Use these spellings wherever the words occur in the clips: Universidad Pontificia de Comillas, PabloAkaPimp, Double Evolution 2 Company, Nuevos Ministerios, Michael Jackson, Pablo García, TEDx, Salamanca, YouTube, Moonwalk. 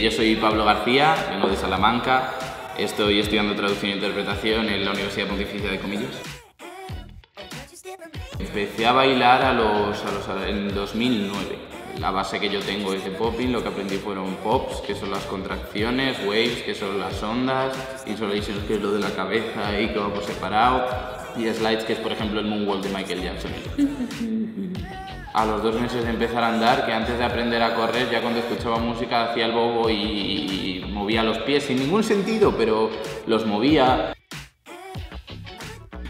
Yo soy Pablo García, vengo de Salamanca, estoy estudiando traducción e interpretación en la Universidad Pontificia de Comillas. Empecé a bailar en 2009. La base que yo tengo es de popping, lo que aprendí fueron pops, que son las contracciones, waves, que son las ondas, isolations, que es lo de la cabeza y que va por separado, y slides, que es por ejemplo el Moonwalk de Michael Jackson. A los 2 meses de empezar a andar, que antes de aprender a correr, ya cuando escuchaba música hacía el bobo y movía los pies sin ningún sentido, pero los movía.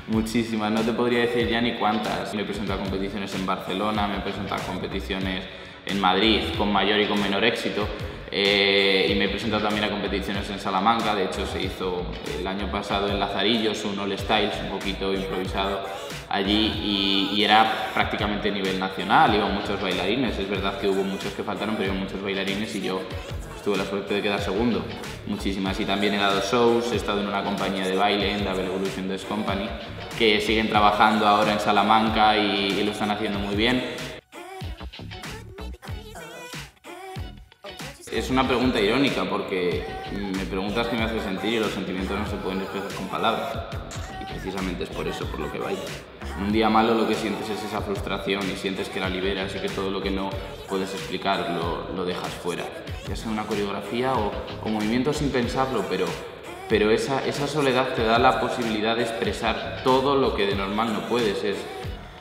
Muchísimas, no te podría decir ya ni cuántas. Me he presentado a competiciones en Barcelona, me he presentado a competiciones en Madrid, con mayor y con menor éxito, y me he presentado también a competiciones en Salamanca. De hecho, se hizo el año pasado en Lazarillos un All Styles, un poquito improvisado allí, y era prácticamente a nivel nacional. Iban muchos bailarines, es verdad que hubo muchos que faltaron, pero iban muchos bailarines y yo pues, tuve la suerte de quedar segundo. Muchísimas, y también he dado shows, he estado en una compañía de baile, en Double Evolution 2 Company, que siguen trabajando ahora en Salamanca y lo están haciendo muy bien. Es una pregunta irónica porque me preguntas qué me hace sentir y los sentimientos no se pueden expresar con palabras. Y precisamente es por eso por lo que bailo. Un día malo lo que sientes es esa frustración y sientes que la liberas y que todo lo que no puedes explicar lo dejas fuera. Ya sea una coreografía o movimientos sin pensarlo, pero esa soledad te da la posibilidad de expresar todo lo que de normal no puedes.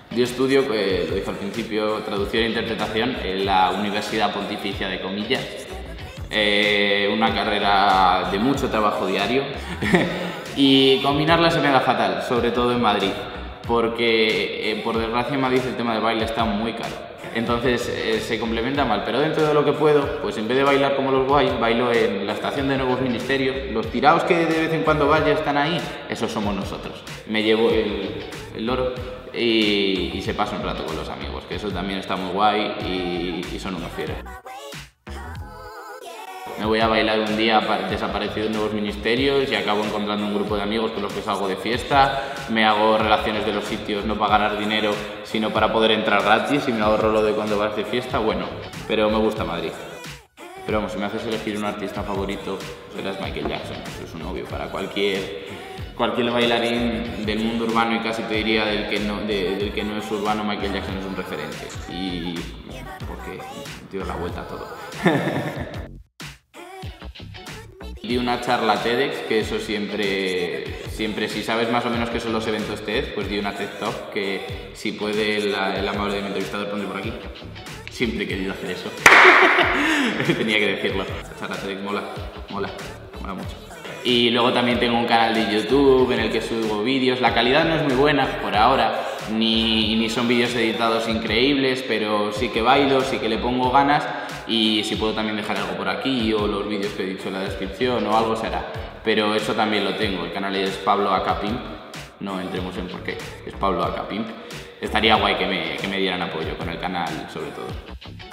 Yo estudio, lo dije al principio, traducción e interpretación en la Universidad Pontificia de Comillas. Una carrera de mucho trabajo diario y combinarla se me da fatal, sobre todo en Madrid, porque por desgracia en Madrid el tema del baile está muy caro, entonces se complementa mal, pero dentro de lo que puedo, pues en vez de bailar como los guays, bailo en la estación de Nuevos Ministerios, los tiraos que de vez en cuando vaya están ahí, esos somos nosotros, me llevo el loro y se pasa un rato con los amigos, que eso también está muy guay y son unos fieros. Me voy a bailar un día desaparecido en Nuevos Ministerios y acabo encontrando un grupo de amigos con los que salgo de fiesta, me hago relaciones de los sitios no para ganar dinero, sino para poder entrar gratis y me ahorro lo de cuando vas de fiesta, bueno, pero me gusta Madrid. Pero vamos, si me haces elegir un artista favorito, serás Michael Jackson, eso es un obvio para cualquier bailarín del mundo urbano y casi te diría del que no es urbano, Michael Jackson es un referente y porque dio la vuelta a todo. Di una charla TEDx, que eso siempre si sabes más o menos qué son los eventos TED, pues di una TED Talk, que si puede el amable de mi entrevistador poner por aquí. Siempre he querido hacer eso. Tenía que decirlo. La charla TEDx mola mucho. Y luego también tengo un canal de YouTube en el que subo vídeos. La calidad no es muy buena por ahora, ni son vídeos editados increíbles, pero sí que bailo, sí que le pongo ganas. Y si puedo también dejar algo por aquí o los vídeos que he dicho en la descripción o algo será, pero eso también lo tengo, el canal es PabloAkaPimp, no entremos en por qué, es PabloAkaPimp. Estaría guay que me dieran apoyo con el canal sobre todo.